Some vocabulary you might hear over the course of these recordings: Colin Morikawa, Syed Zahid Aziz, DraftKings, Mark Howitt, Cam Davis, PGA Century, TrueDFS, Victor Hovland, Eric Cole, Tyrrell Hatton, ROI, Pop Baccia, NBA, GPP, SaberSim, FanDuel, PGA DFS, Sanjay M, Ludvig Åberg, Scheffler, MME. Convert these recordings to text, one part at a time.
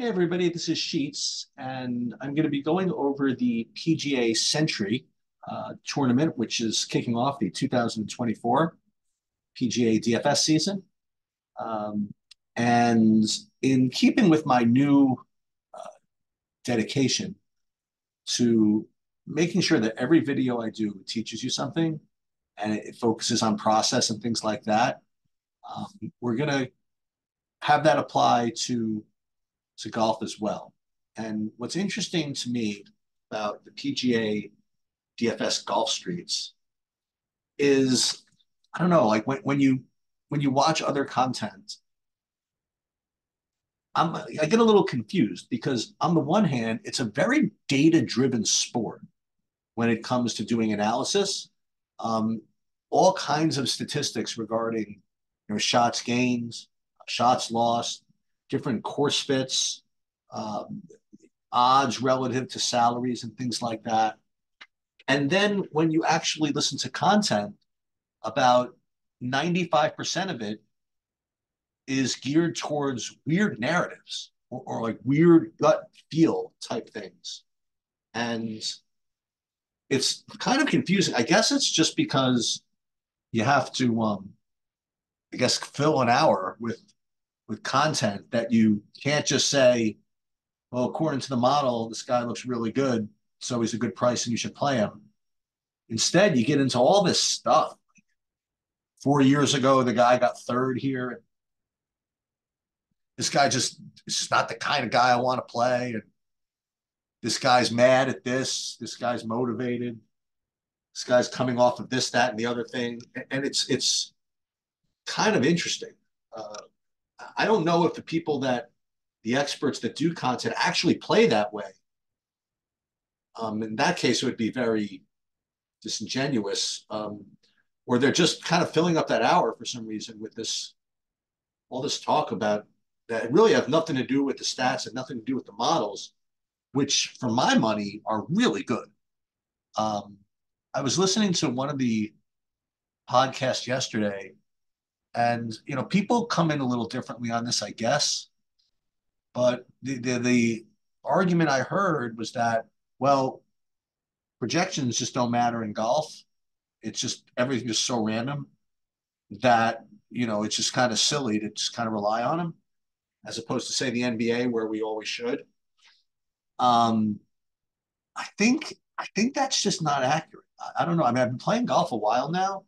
Hey everybody, this is Sheets, and I'm going to be going over the PGA Century tournament, which is kicking off the 2024 PGA DFS season. And in keeping with my new dedication to making sure that every video I do teaches you something, and it focuses on process and things like that, we're going to have that apply to golf as well. And what's interesting to me about the PGA DFS golf streets is, I don't know, like when you watch other content, I get a little confused because on the one hand, it's a very data-driven sport when it comes to doing analysis. All kinds of statistics regarding shots gains, shots lost, different course fits, odds relative to salaries and things like that. And then when you actually listen to content, about 95% of it is geared towards weird narratives or like weird gut feel type things. And it's kind of confusing. I guess it's just because you have to, I guess, fill an hour with content that you can't just say, well, according to the model, this guy looks really good, so he's a good price and you should play him. Instead, you get into all this stuff. 4 years ago, the guy got third here. This guy just is not the kind of guy I want to play. And this guy's mad at this. This guy's motivated. This guy's coming off of this, that, and the other thing. And it's kind of interesting. I don't know if the people the experts that do content actually play that way. In that case, it would be very disingenuous, or they're just kind of filling up that hour for some reason with all this talk about that really have nothing to do with the stats and nothing to do with the models, which for my money are really good. I was listening to one of the podcasts yesterday. And, people come in a little differently on this, I guess. But the argument I heard was that, well, projections just don't matter in golf. It's just everything is so random that, it's just kind of silly to just kind of rely on them, as opposed to, say, the NBA, where we always should. I think that's just not accurate. I don't know. I mean, I've been playing golf a while now.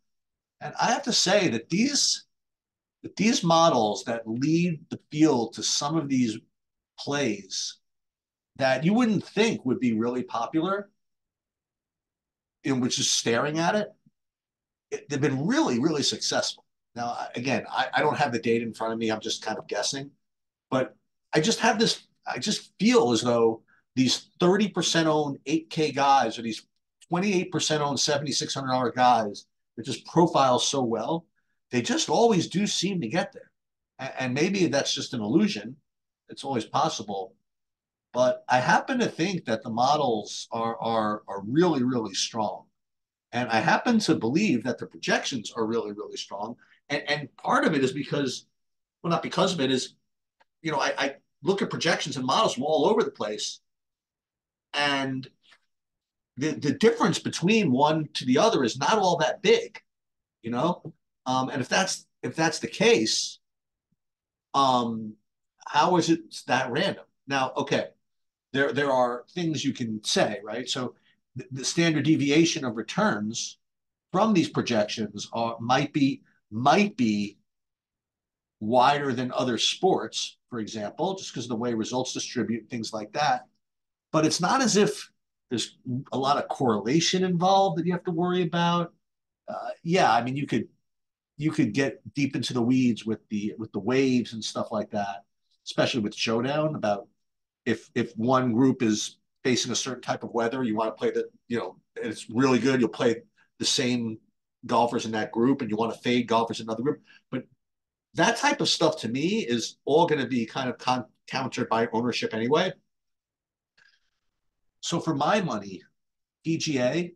And I have to say that these models that lead the field to some of these plays that you wouldn't think would be really popular, and which is staring at it, they've been really, really successful. Now, again, I don't have the data in front of me. I'm just kind of guessing. But I just feel as though these 30% owned 8K guys or these 28% owned $7,600 guys that just profile so well, they just always do seem to get there. And maybe that's just an illusion. It's always possible. But I happen to think that the models are really, really strong. And I happen to believe that the projections are really, really strong. And part of it is because, well, not because of it, is, I look at projections and models from all over the place. And the difference between one to the other is not all that big, And if that's the case, how is it that random? Now, okay, there are things you can say, right? So the standard deviation of returns from these projections might be wider than other sports, for example, just because of the way results distribute, things like that. But it's not as if there's a lot of correlation involved that you have to worry about. Yeah, I mean, you could get deep into the weeds with the waves and stuff like that, especially with showdown, about if one group is facing a certain type of weather, you want to play that, it's really good. You'll play the same golfers in that group, and you want to fade golfers in another group. But that type of stuff to me is all going to be kind of countered by ownership anyway. So for my money, PGA,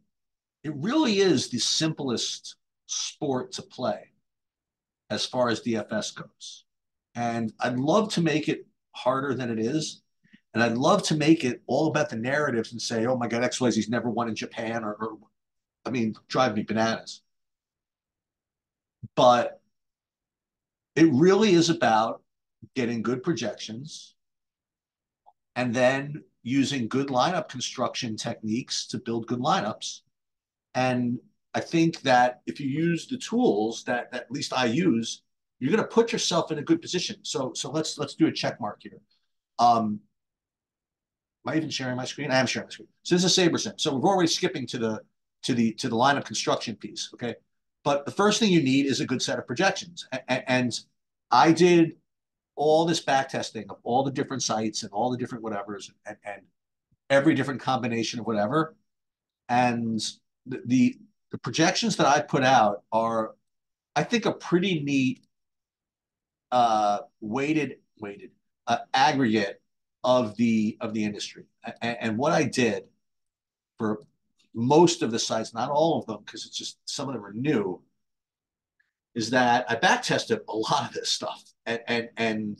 it really is the simplest sport to play as far as DFS goes. And I'd love to make it harder than it is. And I'd love to make it all about the narratives and say, oh my God, XYZ's never won in Japan, or I mean, drive me bananas. But it really is about getting good projections and then using good lineup construction techniques to build good lineups. And I think that if you use the tools that, at least I use, you're going to put yourself in a good position. So let's do a check mark here. Am I even sharing my screen? I am sharing my screen. So this is SaberSim. So we're already skipping to the lineup construction piece. Okay. But the first thing you need is a good set of projections. And I did all this backtesting of all the different sites and all the different whatevers and every different combination of whatever. And the projections that I put out are, I think, a pretty neat weighted aggregate of the industry. And what I did for most of the sites, not all of them, because it's just some of them are new, is that I backtested a lot of this stuff and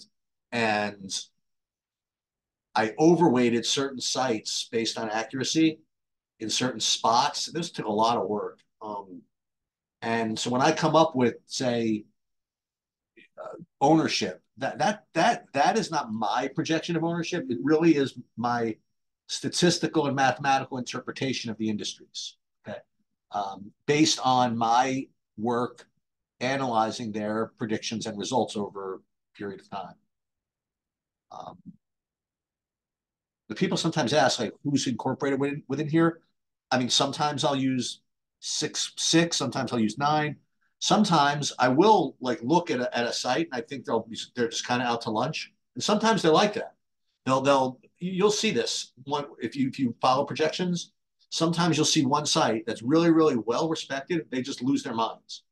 I overweighted certain sites based on accuracy in certain spots. This took a lot of work. And so when I come up with, say, ownership, that is not my projection of ownership. It really is my statistical and mathematical interpretation of the industries, okay, based on my work analyzing their predictions and results over a period of time. The people sometimes ask, like, who's incorporated within here? I mean, sometimes I'll use six, sometimes I'll use 9. Sometimes I will, like, look at a site and I think they're just kind of out to lunch. And sometimes they're like that. You'll see this one if you follow projections. Sometimes you'll see one site that's really, really well respected. They just lose their minds.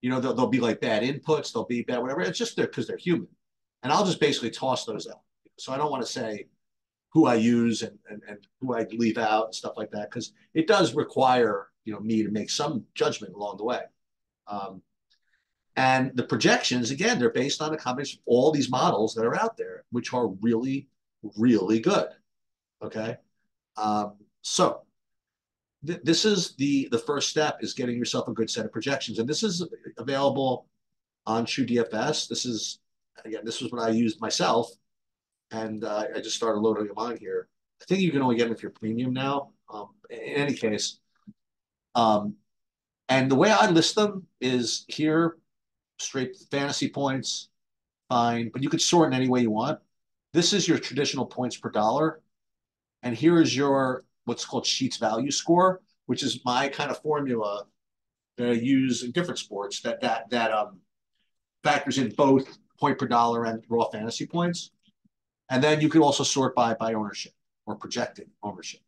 You know, they'll be like bad inputs. They'll be bad whatever. It's just because they're human. And I'll just basically toss those out. So I don't want to say who I use and who I leave out and stuff like that, because it does require, you know, me to make some judgment along the way. And the projections, again, they're based on a combination of all these models that are out there, which are really, really good. Okay. So this is the first step, is getting yourself a good set of projections. And this is available on TrueDFS. This is, again, this was what I used myself. And I just started loading them on here. I think you can only get them if you're premium now. In any case, and the way I list them is here, straight fantasy points, fine, but you could sort in any way you want. This is your traditional points per dollar. And here is your what's called Sheets value score, which is my kind of formula that I use in different sports that factors in both point per dollar and raw fantasy points. And then you could also sort by ownership or projected ownership.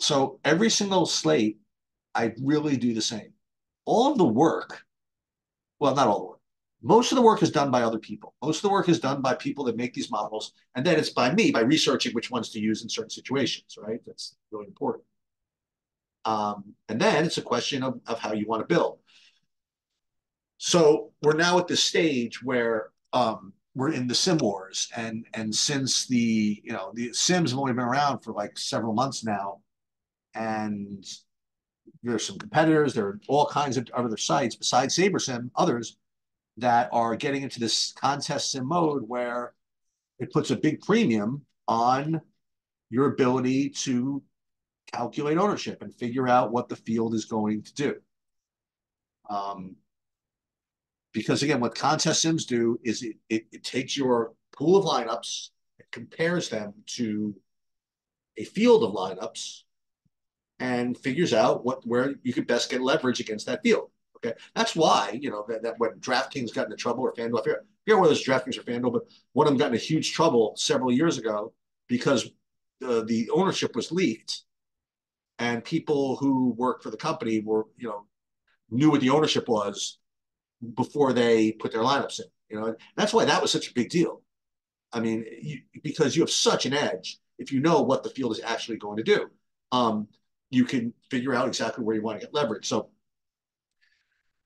So every single slate, I really do the same. All of the work, well, not all the work. Most of the work is done by other people. Most of the work is done by people that make these models. And then it's by me, by researching which ones to use in certain situations, right? That's really important. And then it's a question of how you want to build. So we're now at this stage where we're in the Sim Wars. And since the Sims have only been around for like several months now, and there's some competitors, there are all kinds of other sites besides SaberSim, others that are getting into this contest sim mode where it puts a big premium on your ability to calculate ownership and figure out what the field is going to do. Because again, what contest sims do is it takes your pool of lineups, it compares them to a field of lineups, and figures out where you could best get leverage against that field. Okay, that's why, you know, that when DraftKings got into trouble, or FanDuel, I forget whether it's DraftKings or FanDuel, but one of them got into huge trouble several years ago because the ownership was leaked, and people who worked for the company were, you know, knew what the ownership was before they put their lineups in. You know, and that's why that was such a big deal. I mean, because you have such an edge if you know what the field is actually going to do. You can figure out exactly where you want to get leverage. So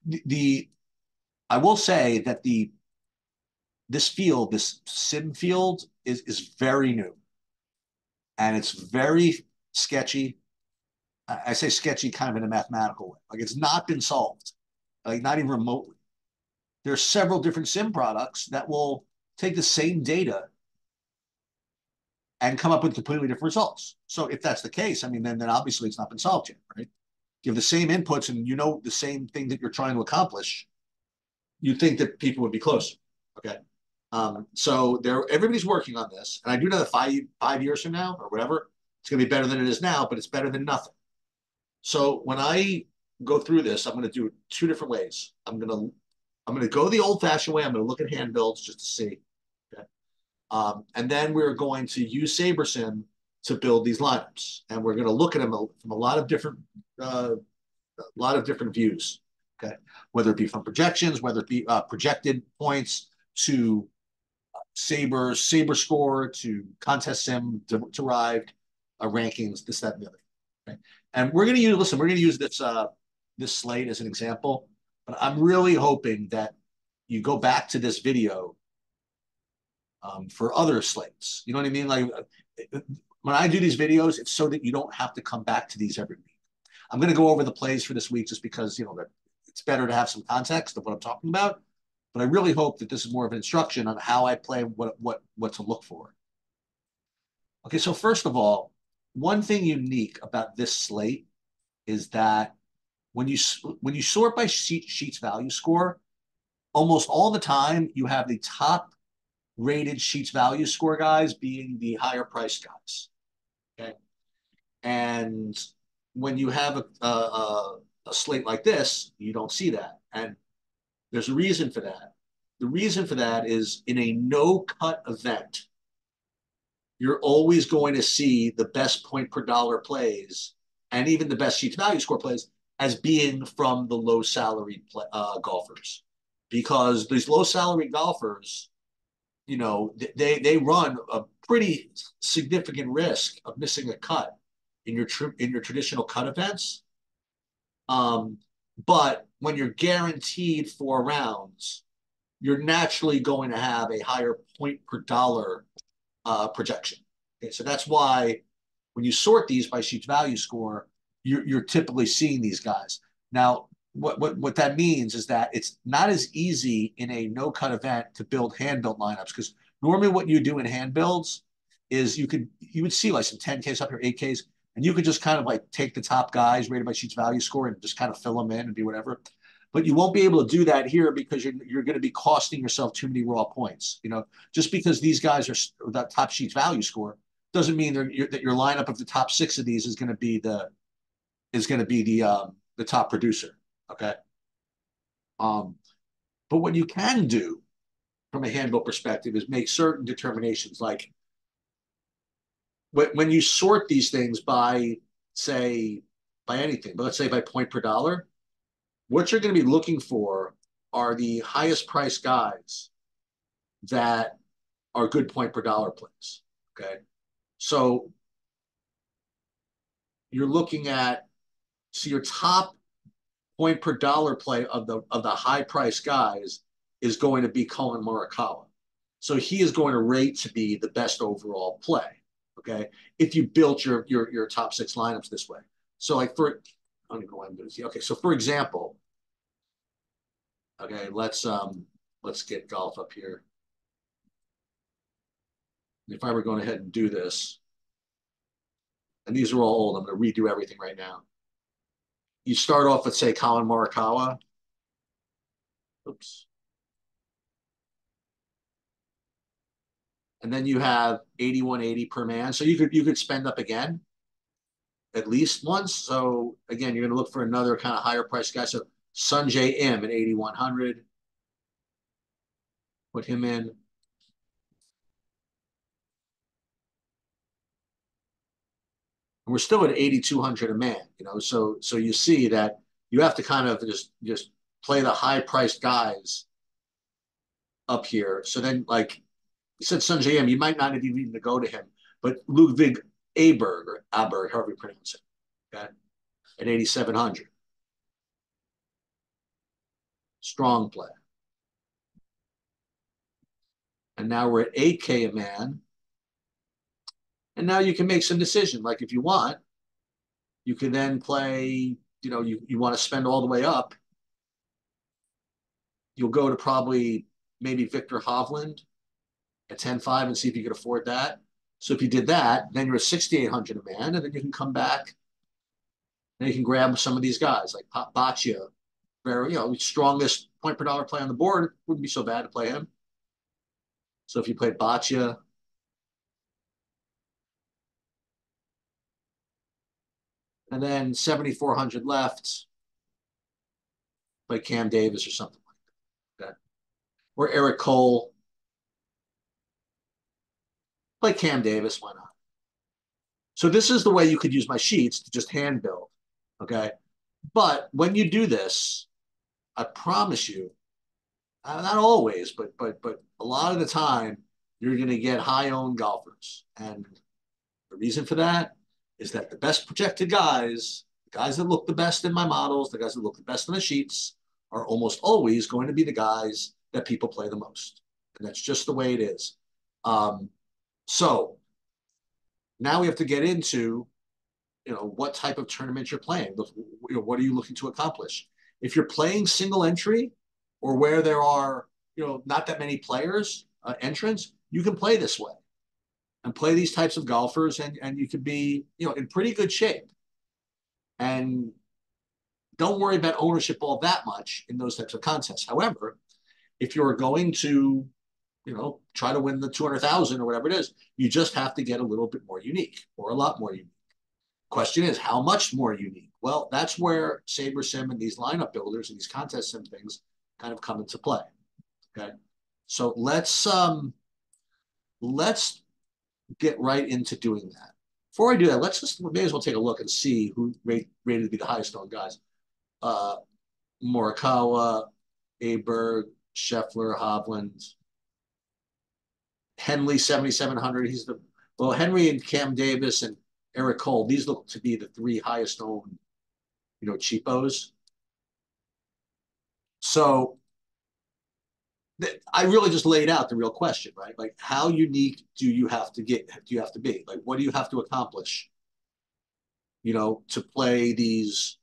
I will say that the this field, this sim field, is very new, and it's very sketchy. I say sketchy kind of in a mathematical way. Like, it's not been solved, like not even remotely. There are several different sim products that will take the same data and come up with completely different results. So if that's the case, I mean, then obviously it's not been solved yet, right? Give the same inputs and you know the same thing that you're trying to accomplish, you'd think that people would be closer, okay? So everybody's working on this, and I do know that five years from now or whatever, it's going to be better than it is now, but it's better than nothing. So when I go through this, I'm going to do it two different ways. I'm going to go the old-fashioned way. I'm going to look at hand builds just to see, okay? And then we're going to use SaberSim to build these lineups, and we're going to look at them from a lot of different views, okay? Whether it be from projections, whether it be projected points to Saber score, to contest sim derived rankings, this, that, and the other, okay? And we're going to use, listen, we're going to use this this slate as an example, but I'm really hoping that you go back to this video for other slates. You know what I mean? Like, when I do these videos, it's so that you don't have to come back to these every week. I'm going to go over the plays for this week just because, you know, it's better to have some context of what I'm talking about. But I really hope that this is more of an instruction on how I play, what to look for. Okay, so first of all, one thing unique about this slate is that when you sort by sheets value score, almost all the time you have the top rated sheets value score guys being the higher priced guys, okay? And when you have a slate like this, you don't see that. And there's a reason for that. The reason for that is in a no-cut event, you're always going to see the best point per dollar plays and even the best sheets value score plays as being from the low salaried golfers, because these low salaried golfers, you know, they run a pretty significant risk of missing a cut in your traditional cut events. But when you're guaranteed 4 rounds, you're naturally going to have a higher point per dollar projection. Okay, so that's why when you sort these by sheets value score, you're typically seeing these guys. Now, what that means is that it's not as easy in a no-cut event to build hand-built lineups, because normally what you do in hand builds is you would see like some 10Ks up here, 8Ks, and you could just kind of like take the top guys rated by sheets value score and just kind of fill them in and do whatever. But you won't be able to do that here because you're going to be costing yourself too many raw points. You know, just because these guys are that top sheets value score doesn't mean that your lineup of the top 6 of these is going to be the top producer. Okay. But what you can do from a handbook perspective is make certain determinations, like, when you sort these things by, say, by anything, but let's say by point per dollar, what you're going to be looking for are the highest price guys that are good point per dollar plays, okay? So you're looking at, so your top point per dollar play of the high price guys is going to be Colin Morikawa. So he is going to rate to be the best overall play, okay, if you built your top 6 lineups this way. So like so for example, okay, let's get golf up here. If I were going ahead and do this, and these are all old, I'm going to redo everything right now. You start off with, say, Colin Morikawa. Oops. And then you have 8180 per man. So you could spend up again at least once. So again, you're going to look for another kind of higher price guy. So Sanjay M at 8100. Put him in. And we're still at 8200 a man, you know. So you see that you have to kind of just play the high priced guys up here. So then, like you said, Sanjay M, you might not have even needed to go to him, but Ludvig Åberg, or Åberg, however you pronounce it, okay, at 8700. Strong play. And now we're at 8K a man. And now you can make some decision. Like if you want, you can then play, you know, you want to spend all the way up. You'll go to probably maybe Victor Hovland at 10.5 and see if you could afford that. So if you did that, then you're at 6,800 a man, and then you can come back and you can grab some of these guys like Pop Baccia, very, you know, strongest point per dollar play on the board. Wouldn't be so bad to play him. So if you played Baccia, and then 7,400 left, play Cam Davis or something like that. Okay. Or Eric Cole. Play Cam Davis, why not? So this is the way you could use my sheets to just hand build, okay? But when you do this, I promise you, not always, but a lot of the time, you're going to get high-owned golfers. And the reason for that is that the best projected guys, the guys that look the best in my models, the guys that look the best in the sheets, are almost always going to be the guys that people play the most. And that's just the way it is. So now we have to get into, you know, what type of tournament you're playing. What are you looking to accomplish? If you're playing single entry or where there are, you know, not that many players, entrants, you can play this way and play these types of golfers, and you could be, you know, in pretty good shape. And don't worry about ownership all that much in those types of contests. However, if you're going to, you know, try to win the 200,000 or whatever it is, you just have to get a little bit more unique or a lot more unique. Question is, how much more unique? Well, that's where SaberSim and these lineup builders and these contest sim things kind of come into play. Okay. So let's get right into doing that. Before I do that, let's just, we may as well take a look and see who rated to be the highest owned guys. Morikawa, Åberg, Scheffler, Hovland, Henley, 7,700. He's the, well, Henry and Cam Davis and Eric Cole, these look to be the three highest owned, you know, cheapos. So I really just laid out the real question, right? Like, how unique do you have to get? Do you have to be? Like, what do you have to accomplish, you know, to play these,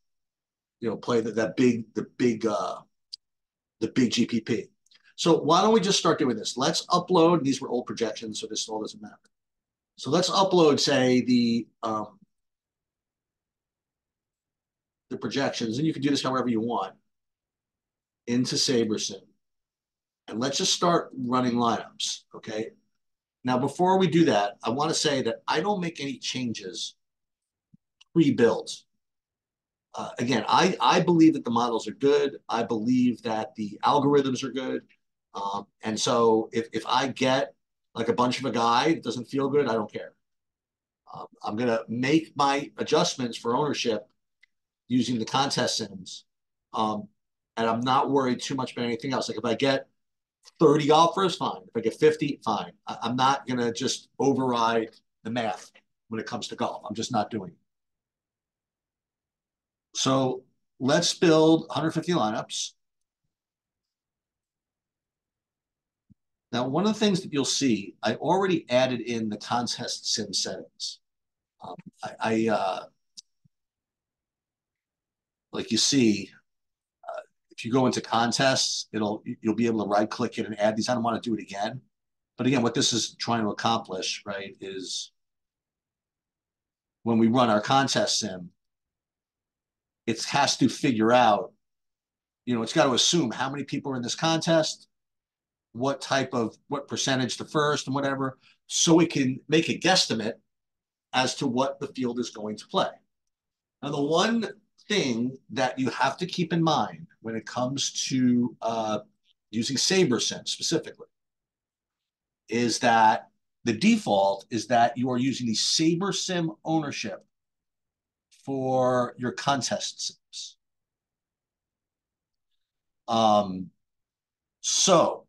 you know, play the big GPP? So why don't we just start doing this? Let's upload, these were old projections, so this all doesn't matter. So let's upload, say, the projections, and you can do this however you want, into SaberSim. And let's just start running lineups, okay? Now, before we do that, I want to say that I don't make any changes pre-build. Again, I believe that the models are good. I believe that the algorithms are good. And so if I get like a bunch of a guy that doesn't feel good, I don't care. I'm going to make my adjustments for ownership using the contest sims. And I'm not worried too much about anything else. Like if I get 30 golfers, fine. If I get 50, fine. I'm not going to just override the math when it comes to golf. I'm just not doing it. So let's build 150 lineups. Now, one of the things that you'll see, I already added in the contest sim settings. Like you see, if you go into contests, you'll be able to right click it and add these. I don't want to do it again. But again, what this is trying to accomplish, right, is when we run our contest sim, it has to figure out, you know, it's got to assume how many people are in this contest, what percentage the first and whatever, so it can make a guesstimate as to what the field is going to play. Now, the one thing that you have to keep in mind when it comes to using SaberSim specifically is that the default is that you are using the SaberSim ownership for your contest sims. So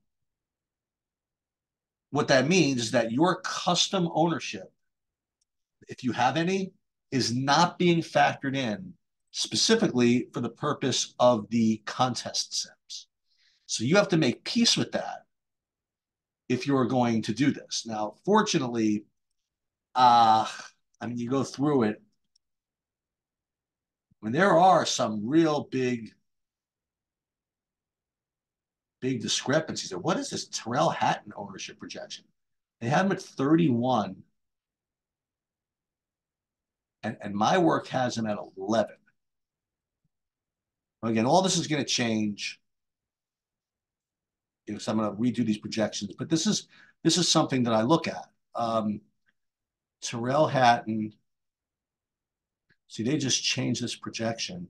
what that means is that your custom ownership, if you have any, is not being factored in specifically for the purpose of the contest sims. So you have to make peace with that if you're going to do this. Now, fortunately, I mean, you go through it. When there are some real big discrepancies. What is this Tyrrell Hatton ownership projection? They had him at 31. And my work has him at 11. Again, all this is going to change. You know, so I'm going to redo these projections, but this is something that I look at. Tyrrell Hatton. See, they just changed this projection.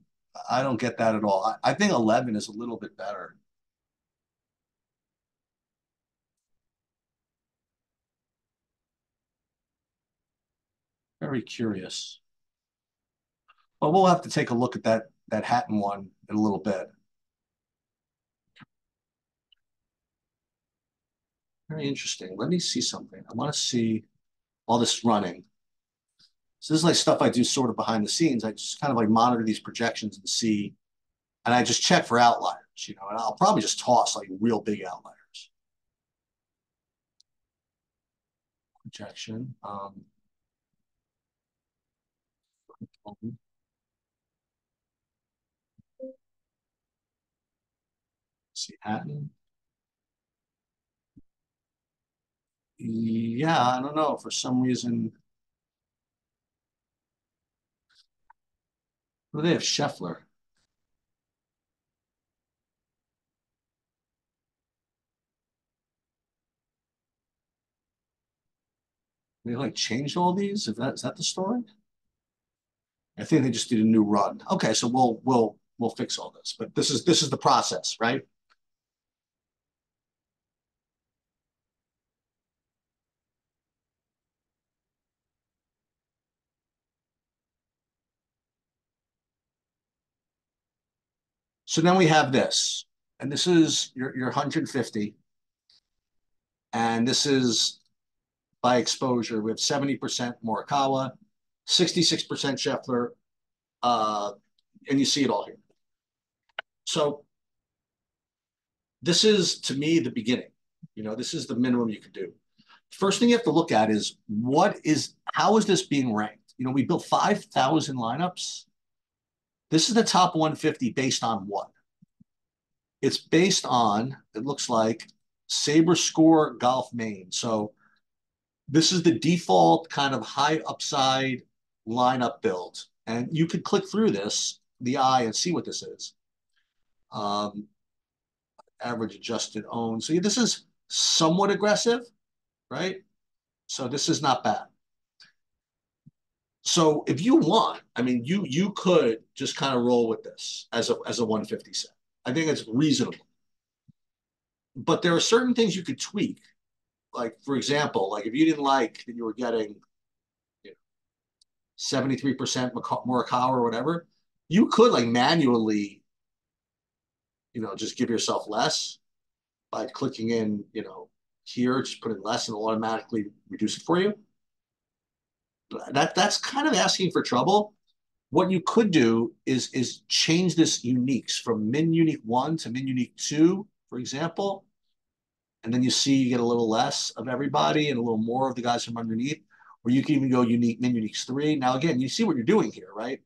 I don't get that at all. I think 11 is a little bit better. Very curious. Well, we'll have to take a look at that Hatton one in a little bit. Very interesting. Let me see something. I want to see all this running. So this is like stuff I do sort of behind the scenes. I just kind of like monitor these projections and see, and I just check for outliers, you know, and I'll probably just toss like real big outliers. Projection. See Hatton. Yeah, I don't know. For some reason, well, they have Scheffler. They like changed all these? Is that the story? I think they just did a new run. Okay, so we'll fix all this. But this is the process, right? So now we have this, and this is your 150, and this is by exposure. We have 70% Morikawa, 66% Scheffler, and you see it all here. So this is, to me, the beginning. You know, this is the minimum you can do. First thing you have to look at is how is this being ranked? You know, we built 5,000 lineups. This is the top 150 based on what? It's based on, it looks like, SaberScore Golf Main. So this is the default kind of high upside lineup build. And you could click through this, the eye, and see what this is. Average adjusted own. So yeah, this is somewhat aggressive, right? So this is not bad. So if you want, I mean, you could just kind of roll with this as a 150 set. I think it's reasonable. But there are certain things you could tweak. Like, for example, like if you didn't like that you were getting, you know, 73% Morikawa or whatever, you could like manually, you know, just give yourself less by clicking in, you know, here, just put in less and it'll automatically reduce it for you. That's kind of asking for trouble. What you could do is change this uniques from min unique 1 to min unique 2, for example. And then you see you get a little less of everybody and a little more of the guys from underneath. Or you can even go unique min uniques 3. Now, again, you see what you're doing here, right?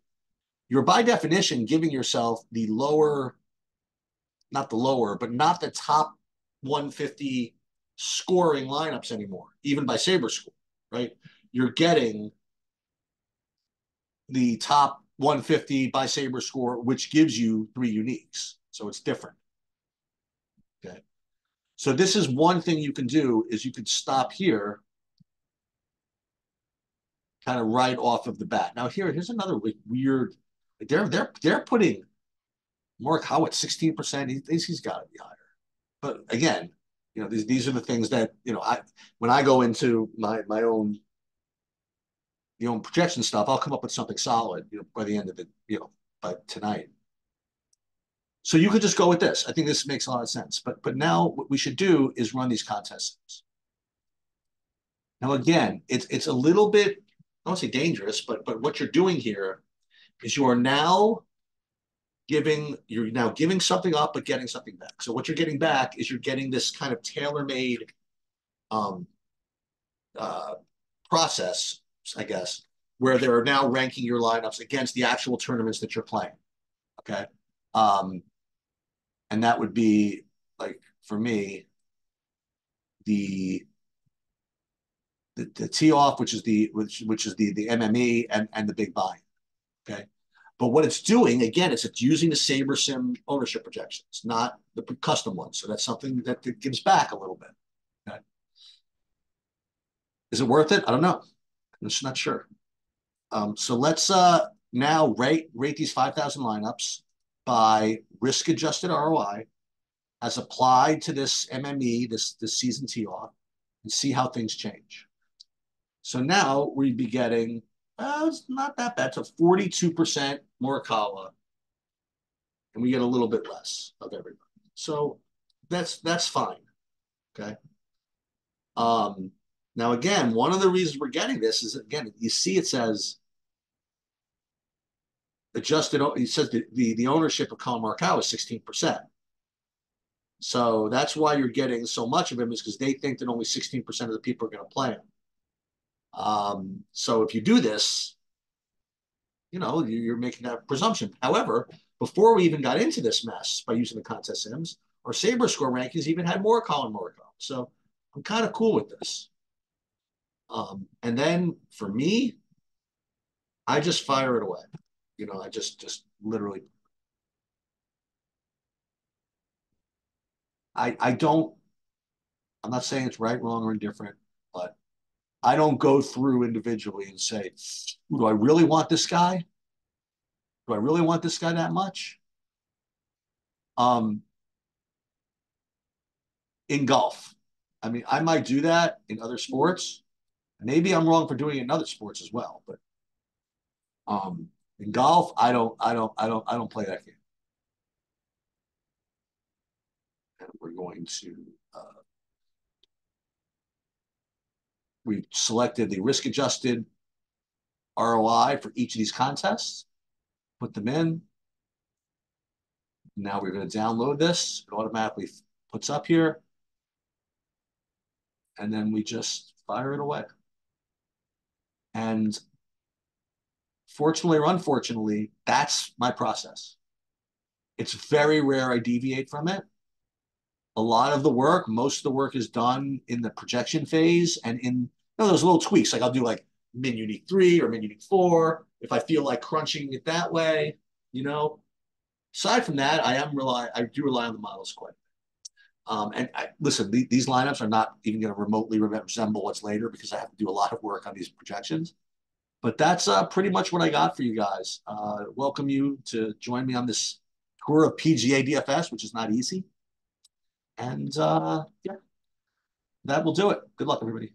You're by definition giving yourself the lower, not the lower, but not the top 150 scoring lineups anymore, even by SaberScore, right? You're getting the top 150 by SaberScore, which gives you 3 uniques. So it's different. Okay. So this is one thing you can do is you could stop here, kind of right off of the bat. Now here's another weird, they're putting Mark Howitt 16%. He's got to be higher. But again, you know, these are the things that, you know, when I go into my own, you know, projection stuff, I'll come up with something solid, you know, by the end of it, you know, by tonight. So you could just go with this. I think this makes a lot of sense. But now what we should do is run these contests. Now again, it's a little bit, I don't say dangerous, but what you're doing here is you are now giving something up but getting something back. So what you're getting back is you're getting this kind of tailor-made process, I guess, where they're now ranking your lineups against the actual tournaments that you're playing. Okay. And that would be, like, for me, the tee off, which is the MME and the big buy. Okay. But what it's doing, again, is it's using the SaberSim ownership projections, not the custom ones. So that's something that it gives back a little bit. Okay. Is it worth it? I don't know. I'm just not sure. So let's now rate these 5,000 lineups by risk-adjusted ROI as applied to this MME, this season tee off, and see how things change. So now we'd be getting, it's not that bad, so 42% Morikawa, and we get a little bit less of everybody. So that's fine, okay? Now, again, one of the reasons we're getting this is, again, you see it says adjusted, it says the ownership of Colin Morikawa is 16%. So that's why you're getting so much of him, is because they think that only 16% of the people are going to play him. So if you do this, you know, you're making that presumption. However, before we even got into this mess by using the contest sims, our Saber score rankings even had more Colin Morikawa. So I'm kind of cool with this. And then for me, I just fire it away. You know, I just literally, I don't, I'm not saying it's right, wrong, or indifferent, but I don't go through individually and say, do I really want this guy? Do I really want this guy that much? In golf, I mean, I might do that in other sports. Maybe I'm wrong for doing it in other sports as well, but in golf, I don't play that game. And we're going to we selected the risk-adjusted ROI for each of these contests, put them in. Now we're going to download this. It automatically puts up here, and then we just fire it away. And fortunately or unfortunately, that's my process. It's very rare I deviate from it. A lot of the work, most of the work is done in the projection phase and in, you know, those little tweaks. Like I'll do like min unique 3 or min unique 4 if I feel like crunching it that way, you know. Aside from that, I do rely on the models quite a bit. And listen, these lineups are not even going to remotely resemble what's later because I have to do a lot of work on these projections. But that's pretty much what I got for you guys. Welcome you to join me on this tour of PGA DFS, which is not easy. And yeah, that will do it. Good luck, everybody.